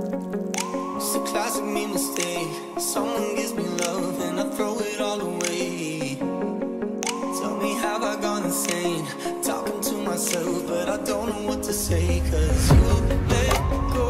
It's a classic me mistake. Someone gives me love and I throw it all away. Tell me, have I gone insane? Talking to myself, but I don't know what to say. 'Cause you let go.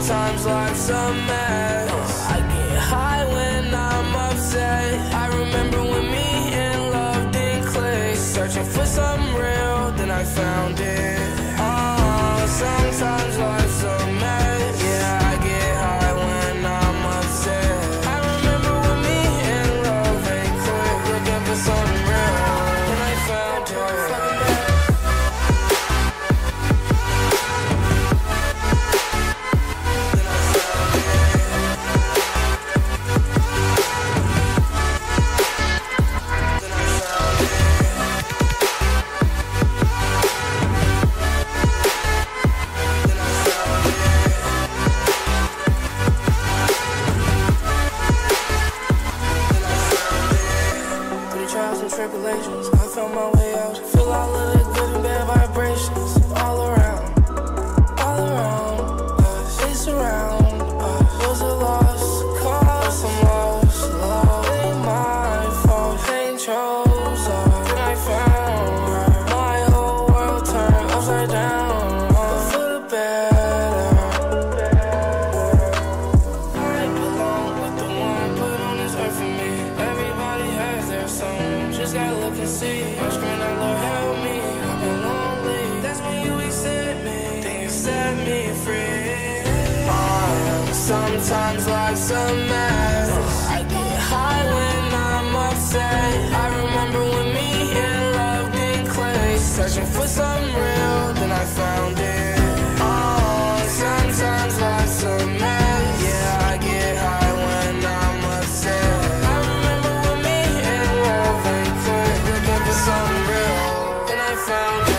Sometimes life's a mess. I get high when I'm upset. I remember when me and love didn't click. Searching for something real, then I found it. Oh, sometimes life's a mess. Yeah, I get high when I'm upset. I remember when me and love ain't click. Looking for something real, then I found it. I found my way out. Feel all of the good and bad vibrations all around us. It's around us. Was a loss, cause I'm lost. Love ain't my fault, pain chose us. Then I found her. My whole world turned upside down, but for the better. I belong with the one put on this earth for me. Everybody has their song. Just gotta look and see. I'm screaming out, Lord, help me. I've been lonely. That's when you accept me. Then you set me free. Sometimes life's a mess. I get high when I'm upset. I remember when me and love didn't click. Searching for something real, then I found it. Sometimes life's a mess. Yeah, I get high when I'm upset. Something real, and I found it.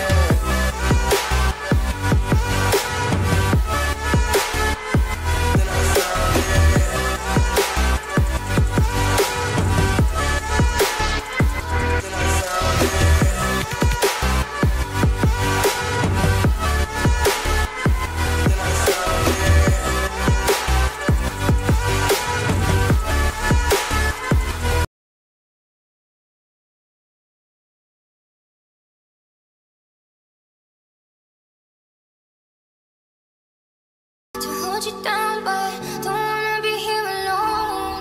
You down, but don't wanna be here alone.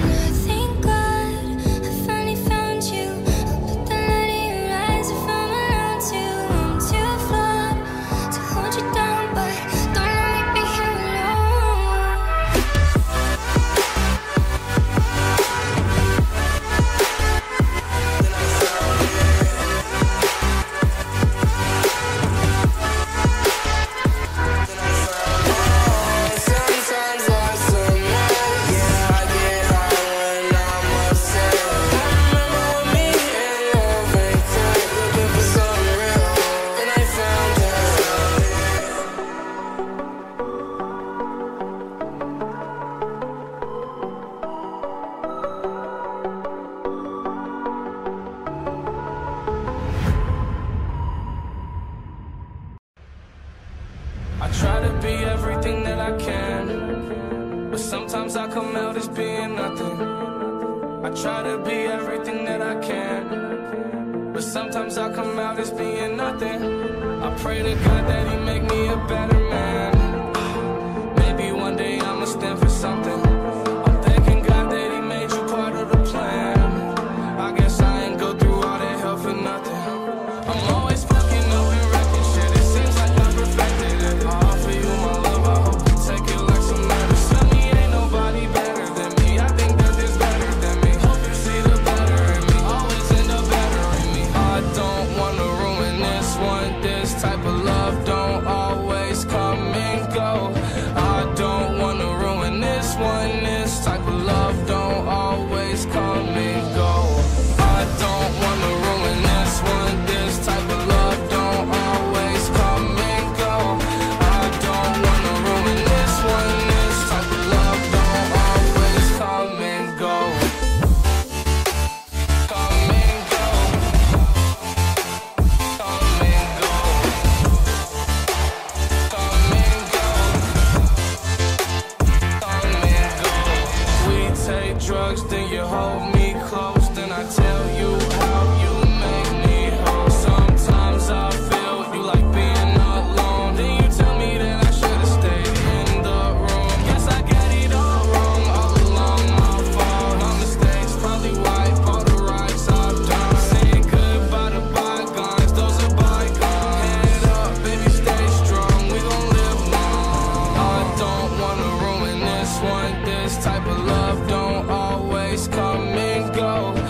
And I thank God I finally found you. I put the light in your eyes if I'm allowed to. I'm too flawed to hold you down, but don't let me be here type of love don't always come in. Don't make go.